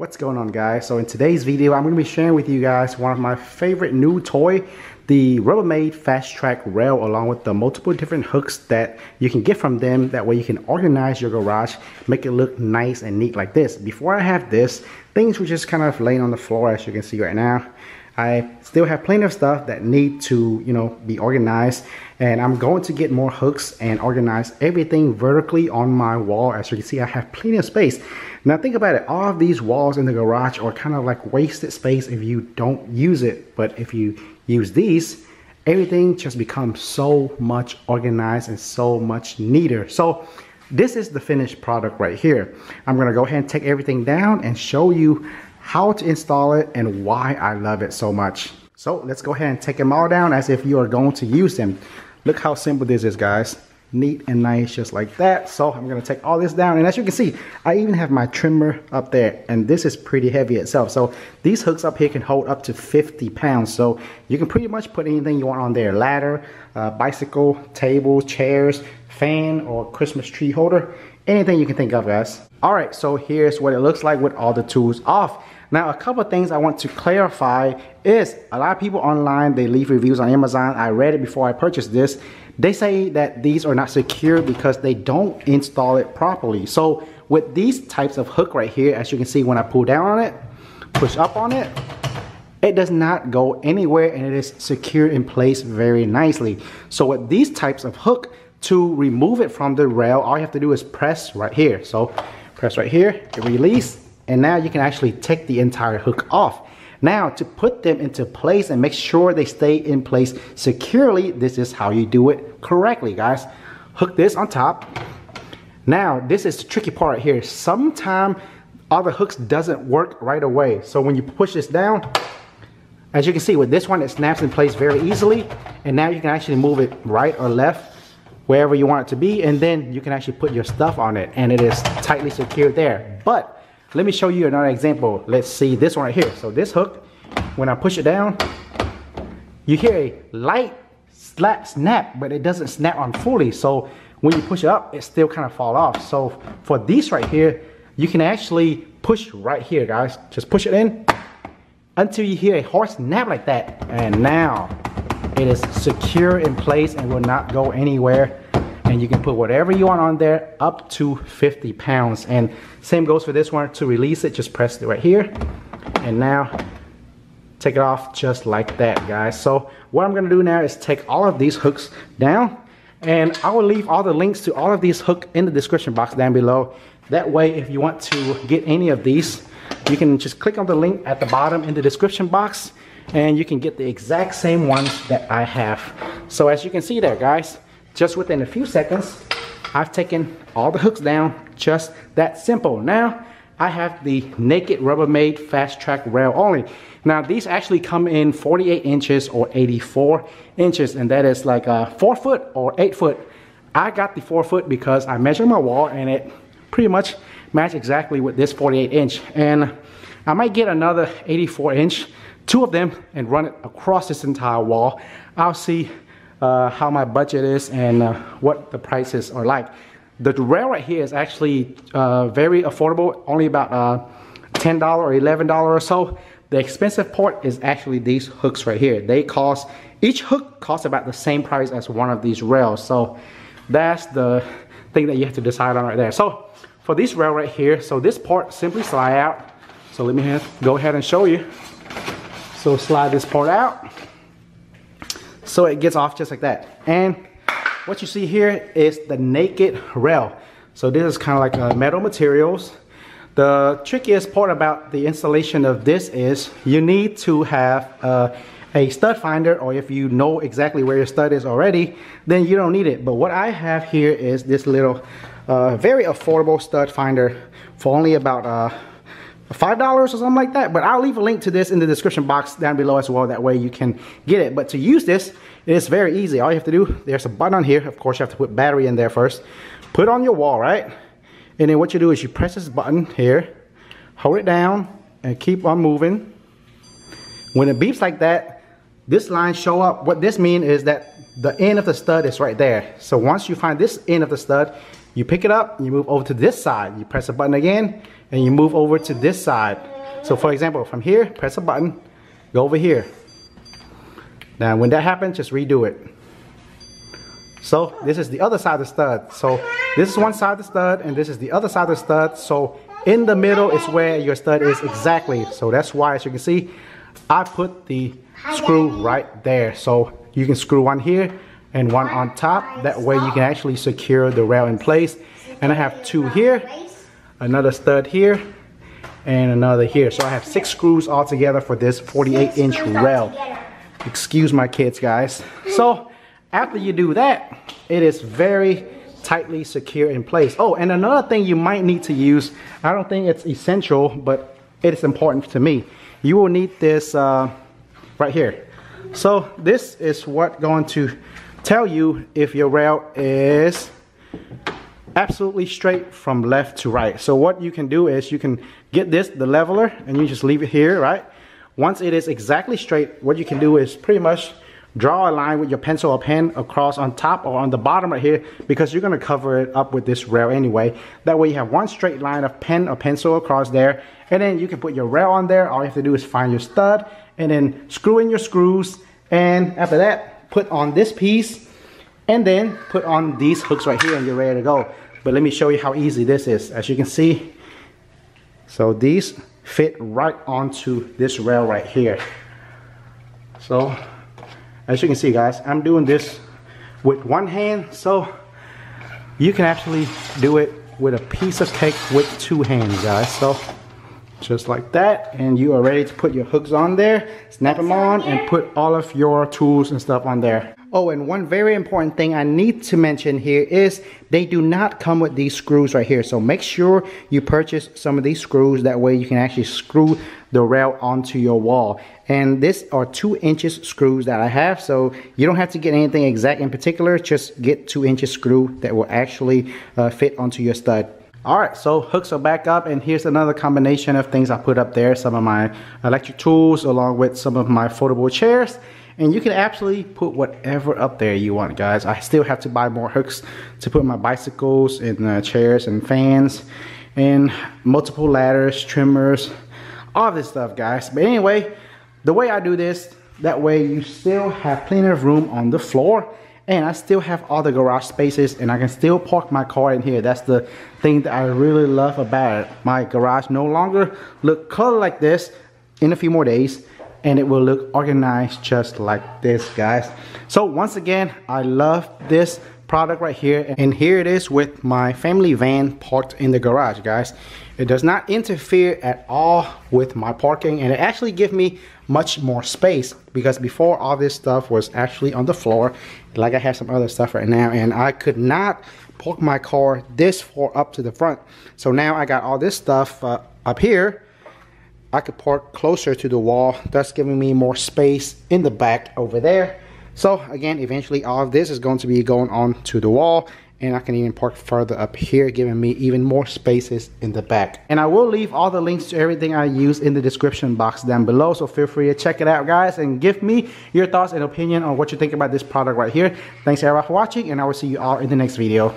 What's going on, guys? So in today's video, I'm going to be sharing with you guys one of my favorite new toy, the Rubbermaid FastTrack Rail, along with the multiple different hooks that you can get from them. That way you can organize your garage, make it look nice and neat like this. Before I have this, things were just kind of laying on the floor, as you can see right now. I still have plenty of stuff that need to, be organized, and I'm going to get more hooks and organize everything vertically on my wall. As you can see, I have plenty of space. Now think about it, all of these walls in the garage are kind of like wasted space if you don't use it, but if you use these, everything just becomes so much organized and so much neater. So this is the finished product right here. I'm gonna go ahead and take everything down and show you how to install it and why I love it so much. So let's go ahead and take them all down as if you are going to use them. Look how simple this is, guys. Neat and nice, just like that. So I'm gonna take all this down, and as you can see, I even have my trimmer up there, and this is pretty heavy itself. So these hooks up here can hold up to 50 pounds, so you can pretty much put anything you want on there: ladder, bicycle, table, chairs, fan, or Christmas tree holder, anything you can think of, guys. All right, so here's what it looks like with all the tools off. Now, a couple of things I want to clarify is a lot of people online, they leave reviews on Amazon. I read it before I purchased this. They say that these are not secure because they don't install it properly. So with these types of hook right here, as you can see, when I pull down on it, push up on it, it does not go anywhere, and it is secured in place very nicely. So with these types of hook, to remove it from the rail, all you have to do is press right here. So press right here, release, and now you can actually take the entire hook off. Now, to put them into place and make sure they stay in place securely, this is how you do it correctly, guys. Hook this on top. Now, this is the tricky part right here. Sometimes other hooks doesn't work right away. So when you push this down, as you can see with this one, it snaps in place very easily. And now you can actually move it right or left, wherever you want it to be, and then you can actually put your stuff on it, and it is tightly secured there. But let me show you another example. Let's see this one right here. So this hook, when I push it down, you hear a light slap snap, but it doesn't snap on fully. So when you push it up, it still kind of falls off. So for these right here, you can actually push right here, guys. Just push it in until you hear a hard snap like that, and now it is secure in place and will not go anywhere. And you can put whatever you want on there, up to 50 pounds. And same goes for this one. To release it, just press it right here. And now, take it off just like that, guys. So what I'm gonna do now is take all of these hooks down, and I will leave all the links to all of these hooks in the description box down below. That way, if you want to get any of these, you can just click on the link at the bottom in the description box, and you can get the exact same ones that I have. So as you can see there, guys, just within a few seconds, I've taken all the hooks down, just that simple. Now, I have the naked Rubbermaid FastTrack Rail only. Now, these actually come in 48 inches or 84 inches, and that is like a 4 foot or 8 foot. I got the 4 foot because I measured my wall, and it pretty much matched exactly with this 48 inch. And I might get another 84 inch, two of them, and run it across this entire wall. I'll see how my budget is and what the prices are like. The rail right here is actually very affordable, only about $10 or $11 or so. The expensive part is actually these hooks right here. They cost, each hook costs about the same price as one of these rails. So that's the thing that you have to decide on right there. So for this rail right here, so this part simply slide out. So let me go ahead and show you. So slide this part out. So it gets off just like that. And what you see here is the naked rail. So this is kind of like metal materials. The trickiest part about the installation of this is you need to have a stud finder, or if you know exactly where your stud is already, then you don't need it. But what I have here is this little very affordable stud finder for only about $5 or something like that, but I'll leave a link to this in the description box down below as well. That way you can get it. But to use this, it's very easy. All you have to do, there's a button on here. Of course, you have to put battery in there first. Put it on your wall, right? And then what you do is you press this button here, hold it down, and keep on moving. When it beeps like that, this line show up. What this means is that the end of the stud is right there. So once you find this end of the stud, You pick it up, you move over to this side, you press a button again, and you move over to this side. So for example, from here, press a button, go over here. Now when that happens, just redo it. So this is the other side of the stud. So this is one side of the stud, and this is the other side of the stud. So in the middle is where your stud is exactly. So that's why, as you can see, I put the screw right there. So you can screw one here and one on top. That way you can actually secure the rail in place. And I have two here, another stud here, and another here. So I have 6 screws altogether for this 48-inch rail. Excuse my kids, guys. So after you do that, it is very tightly secure in place. Oh, and another thing you might need to use, I don't think it's essential, but it is important to me. You will need this right here. So this is what going to tell you if your rail is absolutely straight from left to right. So what you can do is you can get this, the leveler, and you just leave it here, right? Once it is exactly straight, what you can do is pretty much draw a line with your pencil or pen across on top or on the bottom right here, because you're going to cover it up with this rail anyway. That way you have one straight line of pen or pencil across there, and then you can put your rail on there. All you have to do is find your stud and then screw in your screws, and after that put on this piece and then put on these hooks right here and you're ready to go. But let me show you how easy this is. As you can see, so these fit right onto this rail right here. So as you can see, guys, I'm doing this with one hand, so you can actually do it with a piece of cake with 2 hands, guys. So just like that, and you are ready to put your hooks on there, snap them on, and put all of your tools and stuff on there. Oh, and one very important thing I need to mention here is they do not come with these screws right here. So make sure you purchase some of these screws. That way you can actually screw the rail onto your wall. And these are 2-inch screws that I have. So you don't have to get anything exact in particular. Just get 2-inch screw that will actually fit onto your stud. Alright, so hooks are back up, and here's another combination of things I put up there. Some of my electric tools along with some of my foldable chairs. And you can absolutely put whatever up there you want, guys. I still have to buy more hooks to put my bicycles and chairs and fans and multiple ladders, trimmers, all this stuff, guys. But anyway, the way I do this, that way you still have plenty of room on the floor. And I still have all the garage spaces, and I can still park my car in here. That's the thing that I really love about it. My garage no longer look color like this in a few more days, and it will look organized just like this, guys. So once again, I love this product right here, and here it is with my family van parked in the garage, guys. It does not interfere at all with my parking, and it actually gives me much more space, because before all this stuff was actually on the floor. Like I have some other stuff right now, and I could not park my car this far up to the front. So now I got all this stuff up here. I could park closer to the wall, thus giving me more space in the back over there. So again, eventually all of this is going to be going on to the wall, and I can even park further up here, giving me even more spaces in the back. And I will leave all the links to everything I use in the description box down below, so feel free to check it out, guys, and give me your thoughts and opinion on what you think about this product right here. Thanks everyone for watching, and I will see you all in the next video.